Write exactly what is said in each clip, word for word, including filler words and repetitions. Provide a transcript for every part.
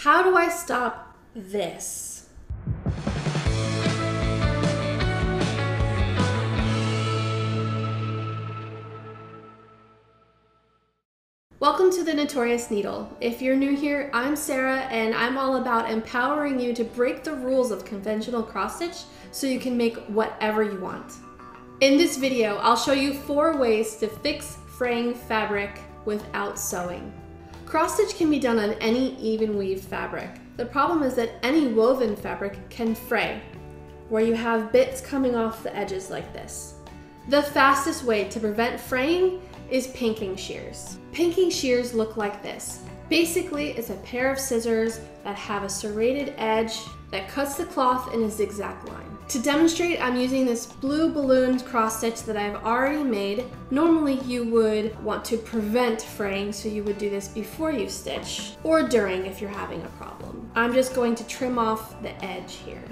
How do I stop this? Welcome to the Notorious Needle. If you're new here, I'm Sarah and I'm all about empowering you to break the rules of conventional cross stitch so you can make whatever you want. In this video, I'll show you four ways to fix fraying fabric without sewing. Cross stitch can be done on any even weave fabric. The problem is that any woven fabric can fray, where you have bits coming off the edges like this. The fastest way to prevent fraying is pinking shears. Pinking shears look like this. Basically, it's a pair of scissors that have a serrated edge that cuts the cloth in a zigzag line. To demonstrate, I'm using this blue ballooned cross stitch that I've already made. Normally you would want to prevent fraying, so you would do this before you stitch or during if you're having a problem. I'm just going to trim off the edge here.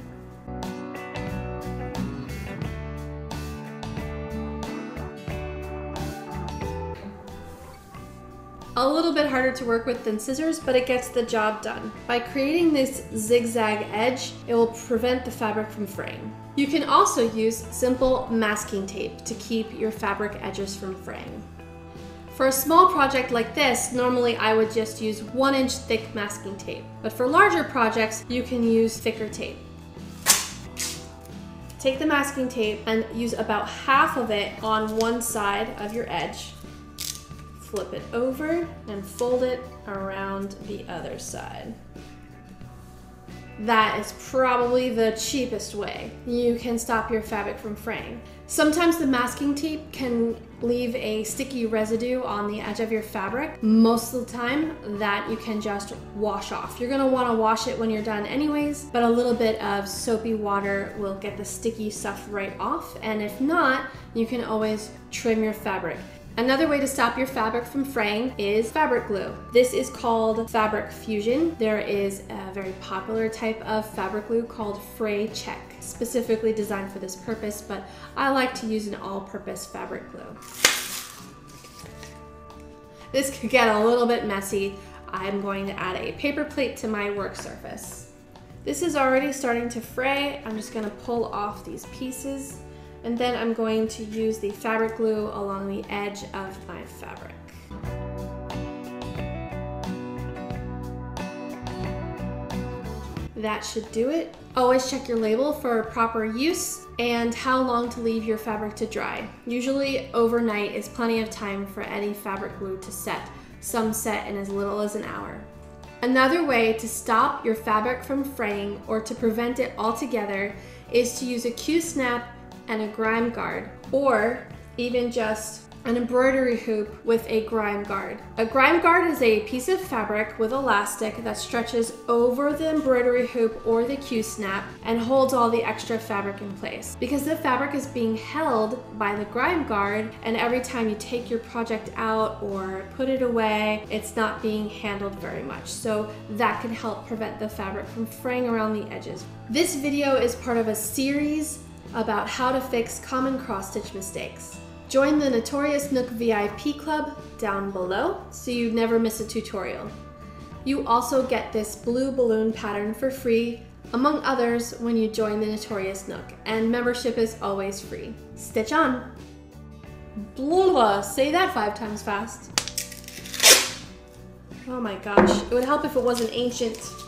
A little bit harder to work with than scissors, but it gets the job done. By creating this zigzag edge, it will prevent the fabric from fraying. You can also use simple masking tape to keep your fabric edges from fraying. For a small project like this, normally I would just use one inch thick masking tape, but for larger projects, you can use thicker tape. Take the masking tape and use about half of it on one side of your edge. Flip it over and fold it around the other side. That is probably the cheapest way you can stop your fabric from fraying. Sometimes the masking tape can leave a sticky residue on the edge of your fabric. Most of the time, that you can just wash off. You're gonna wanna wash it when you're done anyways, but a little bit of soapy water will get the sticky stuff right off, and if not, you can always trim your fabric. Another way to stop your fabric from fraying is fabric glue. This is called Fabric Fusion. There is a very popular type of fabric glue called Fray Check, specifically designed for this purpose, but I like to use an all-purpose fabric glue. This could get a little bit messy. I'm going to add a paper plate to my work surface. This is already starting to fray. I'm just gonna pull off these pieces. And then I'm going to use the fabric glue along the edge of my fabric. That should do it. Always check your label for proper use and how long to leave your fabric to dry. Usually overnight is plenty of time for any fabric glue to set. Some set in as little as an hour. Another way to stop your fabric from fraying or to prevent it altogether is to use a Q-Snap and a grime guard, or even just an embroidery hoop with a grime guard. A grime guard is a piece of fabric with elastic that stretches over the embroidery hoop or the Q-Snap and holds all the extra fabric in place. Because the fabric is being held by the grime guard, and every time you take your project out or put it away, it's not being handled very much. So that can help prevent the fabric from fraying around the edges. This video is part of a series about how to fix common cross-stitch mistakes. Join the Notorious Nook V I P Club down below so you never miss a tutorial. You also get this blue balloon pattern for free, among others, when you join the Notorious Nook, and membership is always free. Stitch on! Blah, say that five times fast. Oh my gosh, it would help if it wasn't ancient.